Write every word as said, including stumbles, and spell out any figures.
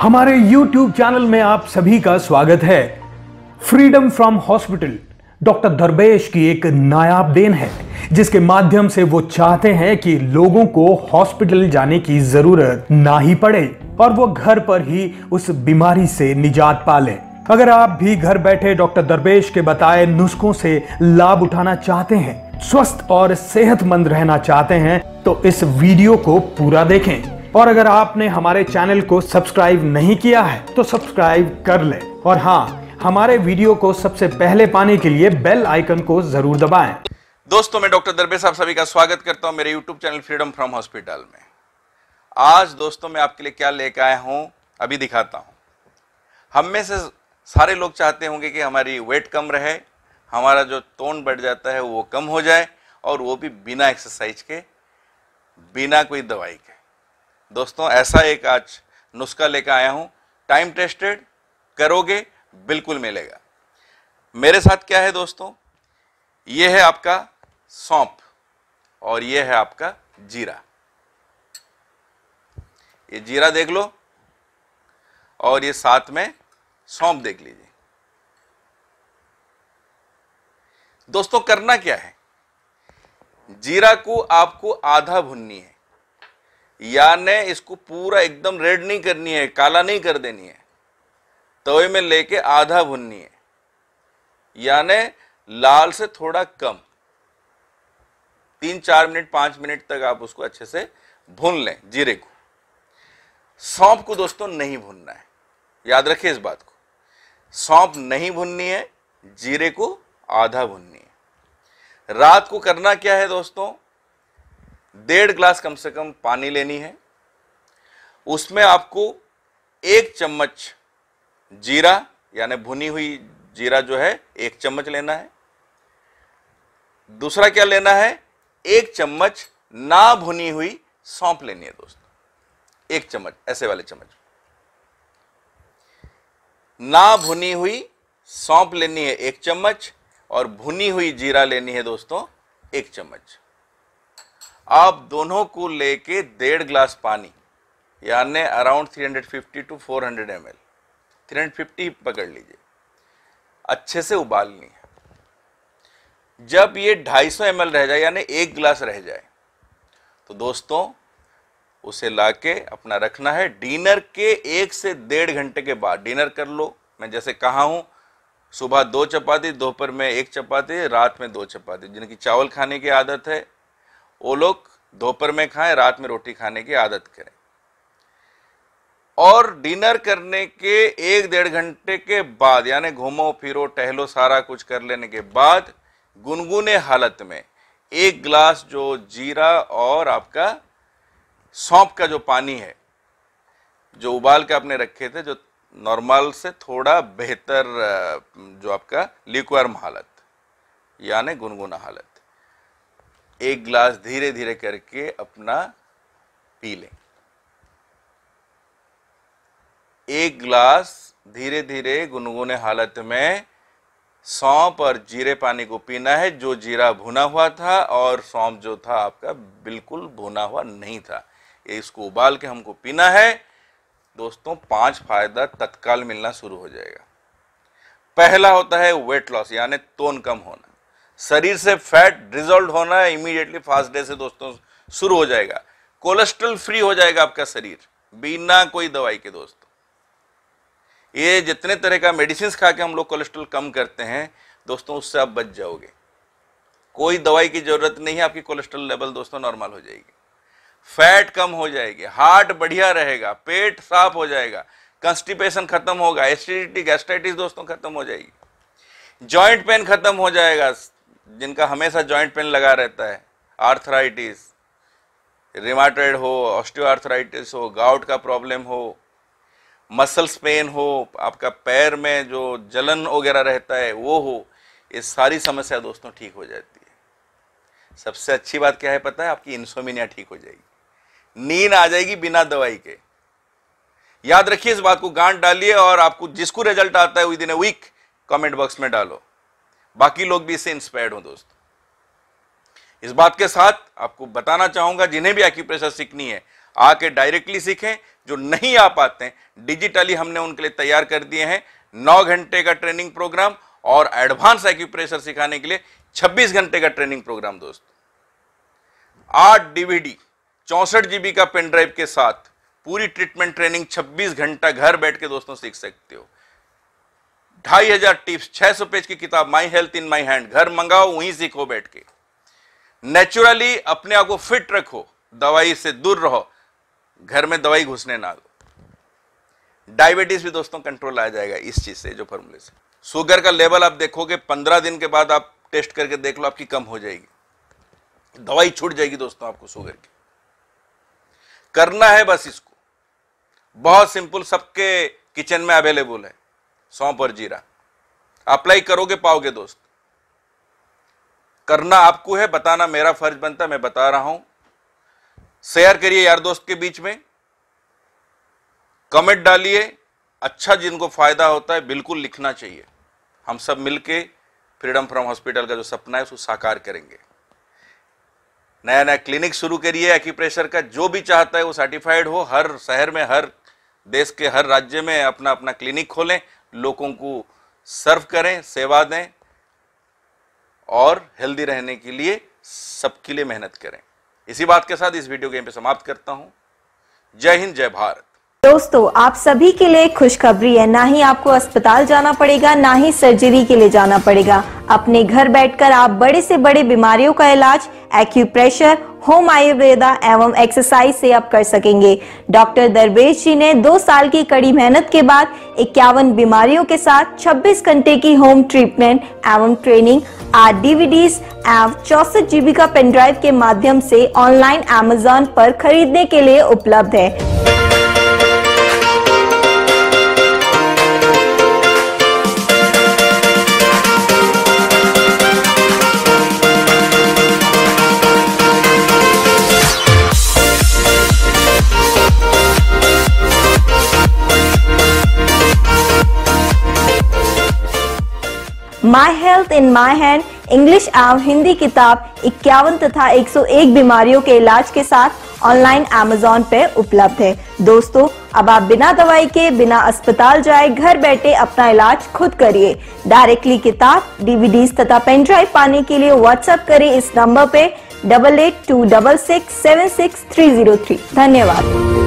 हमारे YouTube channel में आप सभी का स्वागत है। Freedom from hospital doctor Darbesh की एक नायाब देन है जिसके माध्यम से वो चाहते हैं कि लोगों को हॉस्पिटल जाने की जरूरत ना ही पड़े और वो घर पर ही उस बीमारी से निजात पा लें। अगर आप भी घर बैठे डॉक्टर दरबेश के बताए नुस्खों से लाभ उठाना चाहते हैं, स्वस्थ और सेहतमंद रहना चाहते हैं, तो इस वीडियो को पूरा देखें। और अगर आपने हमारे चैनल को सब्सक्राइब नहीं किया है तो सब्सक्राइब कर लें। और हाँ, हमारे वीडियो को सबसे पहले पाने के लिए बेल आइकन को जरूर दबाएं। दोस्तों, मैं डॉक्टर दरबेश आप सभी का स्वागत करता हूं मेरे YouTube channel freedom from hospital में। आज दोस्तों मैं आपके लिए क्या लेकर आया हूं अभी दिखाता हूं। हम में से सारे लोग चाहते होंगे कि हमारी वेट कम रहे, हमारा जो टोन बढ़ जाता है वो कम हो जाए, और वो भी बिना एक्सरसाइज के, बिना कोई दवाई के। दोस्तों ऐसा एक आज नुस्खा लेकर आया हूँ, टाइम टेस्टेड, करोगे बिल्कुल मिलेगा। मेरे साथ क्या है दोस्तों, ये है आपका सौंफ और ये है आपका जीरा। ये जीरा देख लो और ये साथ में सौंफ देख लीजिए। दोस्तों करना क्या है, जीरा को आपको आधा भुननी है, यानी इसको पूरा एकदम रेड नहीं करनी है, काला नहीं कर देनी है, तवे में लेके आधा भुननी है, यानी लाल से थोड़ा कम। तीन चार मिनट पांच मिनट तक आप उसको अच्छे से भून लें जीरे को। सौंफ को दोस्तों नहीं भूनना है, याद रखिए इस बात को। सौंफ नहीं भूननी है, जीरे को आधा भुननी है। रात को करना क्या है दोस्तों, डेढ़ ग्लास कम से कम पानी लेनी है, उसमें आपको एक चम्मच जीरा यानी भुनी हुई जीरा जो है एक चम्मच लेना है। दूसरा क्या लेना है, एक चम्मच ना भुनी हुई सौंफ लेनी है दोस्तों, एक चम्मच, ऐसे वाले चम्मच ना भुनी हुई सौंफ लेनी है एक चम्मच, और भुनी हुई जीरा लेनी है दोस्तों एक चम्मच। आप दोनों को लेके डेढ़ ग्लास पानी यानी अराउंड तीन सौ पचास टू चार सौ एम एल, तीन सौ पचास पकड़ लीजिए, अच्छे से उबालनी है। जब ये दो सौ पचास एम एल रह जाए यानी एक गिलास रह जाए तो दोस्तों उसे लाके अपना रखना है डिनर के एक से डेढ़ घंटे के बाद। डिनर कर लो, मैं जैसे कहा हूँ, सुबह दो चपाती, दोपहर में एक चपाती, रात में दो चपाती। जिनकी चावल खाने की आदत है वो लोग दोपहर में खाएं, रात में रोटी खाने की आदत करें। और डिनर करने के एक डेढ़ घंटे के बाद यानी घूमो फिरो टहलो सारा कुछ कर लेने के बाद गुनगुने हालत में एक गिलास जो जीरा और आपका सौंफ का जो पानी है जो उबाल के आपने रखे थे, जो नॉर्मल से थोड़ा बेहतर जो आपका लिक्वॉर्म हालत यानी गुनगुना हालत, एक गिलास धीरे धीरे करके अपना पी लें। एक गिलास धीरे धीरे गुनगुने हालत में सौंफ और जीरे पानी को पीना है। जो जीरा भुना हुआ था और सौंफ जो था आपका बिल्कुल भुना हुआ नहीं था, इसको उबाल के हमको पीना है। दोस्तों पांच फायदा तत्काल मिलना शुरू हो जाएगा। पहला होता है वेट लॉस यानी तोन कम होना, शरीर से फैट डिजोल्व होना है इमीडिएटली, फास्ट डे से दोस्तों शुरू हो जाएगा। कोलेस्ट्रॉल फ्री हो जाएगा आपका शरीर बिना कोई दवाई के। दोस्तों ये जितने तरह का मेडिसिन खा के हम लोग कोलेस्ट्रॉल कम करते हैं दोस्तों, उससे आप बच जाओगे, कोई दवाई की जरूरत नहीं है। आपकी कोलेस्ट्रॉल लेवल दोस्तों नॉर्मल हो जाएगी, फैट कम हो जाएगी, हार्ट बढ़िया रहेगा, पेट साफ हो जाएगा, कंस्टिपेशन खत्म होगा, एसिडिटी गैस्ट्राइटिस दोस्तों खत्म हो जाएगी, जॉइंट पेन खत्म हो जाएगा। जिनका हमेशा जॉइंट पेन लगा रहता है, आर्थराइटिस, रिमाटॉइड हो, ऑस्टियोआर्थराइटिस हो, गाउट का प्रॉब्लम हो, मसल्स पेन हो, आपका पैर में जो जलन वगैरह रहता है वो हो, ये सारी समस्या दोस्तों ठीक हो जाती है। सबसे अच्छी बात क्या है पता है, आपकी इंसोम्निया ठीक हो जाएगी, नींद आ जाएगी बिना दवाई के। याद रखिए इस बात को, गांठ डालिए और आपको जिसको रिजल्ट आता है within a week comment box में डालो, बाकी लोग भी इससे इंस्पायर्ड हो दोस्तों। इस बात के साथ आपको बताना चाहूंगा, जिन्हें भी एक्यूप्रेशर सीखनी है आके डायरेक्टली सीखें। जो नहीं आ पाते हैं डिजिटली हमने उनके लिए तैयार कर दिए हैं नौ घंटे का ट्रेनिंग प्रोग्राम और एडवांस एक्यूप्रेशर सिखाने के लिए छब्बीस घंटे का ट्रेनिंग प्रोग्राम। दोस्तों आठ डीवीडी चौंसठ जीबी का पेन ड्राइव के साथ पूरी ट्रीटमेंट ट्रेनिंग छब्बीस घंटा घर बैठ के दोस्तों सीख सकते हो। ढाई हजार टिप्स छह सौ पेज की किताब माई हेल्थ इन माई हैंड घर मंगाओ वहीं सीखो बैठ के। नेचुरली अपने आप को फिट रखो, दवाई से दूर रहो, घर में दवाई घुसने ना दो। डायबिटीज भी दोस्तों कंट्रोल आ जाएगा इस चीज से जो फॉर्मूले से। शुगर का लेवल आप देखोगे पंद्रह दिन के बाद आप टेस्ट करके देख लो आपकी कम हो जाएगी, दवाई छूट जाएगी दोस्तों आपको शुगर की। करना है बस इसको बहुत सिंपल, सबके किचन में अवेलेबल है सौंफ और जीरा, अप्लाई करोगे पाओगे दोस्त। करना आपको है, बताना मेरा फर्ज बनता है, मैं बता रहा हूं। शेयर करिए यार दोस्त के बीच में, कमेंट डालिए अच्छा जिनको फायदा होता है बिल्कुल लिखना चाहिए। हम सब मिलके फ्रीडम फ्रॉम हॉस्पिटल का जो सपना है उसको साकार करेंगे। नया नया क्लिनिक शुरू करिए एक्यूप्रेशर का, जो भी चाहता है वो सर्टिफाइड हो, हर शहर में हर देश के हर राज्य में अपना अपना क्लिनिक खोलें, लोगों को सर्व करें, सेवा दें और हेल्दी रहने के लिए सबके लिए मेहनत करें। इसी बात के साथ इस वीडियो गेम पे समाप्त करता हूं। जय हिंद जय भारत। दोस्तों आप सभी के लिए खुशखबरी है, ना ही आपको अस्पताल जाना पड़ेगा ना ही सर्जरी के लिए जाना पड़ेगा। अपने घर बैठकर आप बड़े से बड़े बीमारियों का इलाज एक्यूप्रेशर होम आयुर्वेदा एवं एक्सरसाइज से आप कर सकेंगे। डॉक्टर दरवेश जी ने दो साल की कड़ी मेहनत के बाद इक्यावन बीमारियों के साथ छब्बीस घंटे की होम ट्रीटमेंट एवं ट्रेनिंग आठ डीवीडीज एवं चौसठ जीबी का पेन ड्राइव के माध्यम से ऑनलाइन अमेज़न पर खरीदने के लिए उपलब्ध है। My health in my hand English एवं हिंदी किताब इक्यावन तथा एक सौ एक बीमारियों के इलाज के साथ ऑनलाइन अमेज़न पे उपलब्ध है। दोस्तों अब आप बिना दवाई के बिना अस्पताल जाए घर बैठे अपना इलाज खुद करिए। डायरेक्टली किताब डीवीडीज तथा पेन ड्राइव पाने के लिए व्हाट्सएप करें इस नंबर पे double eight two double six seven six three zero three. धन्यवाद।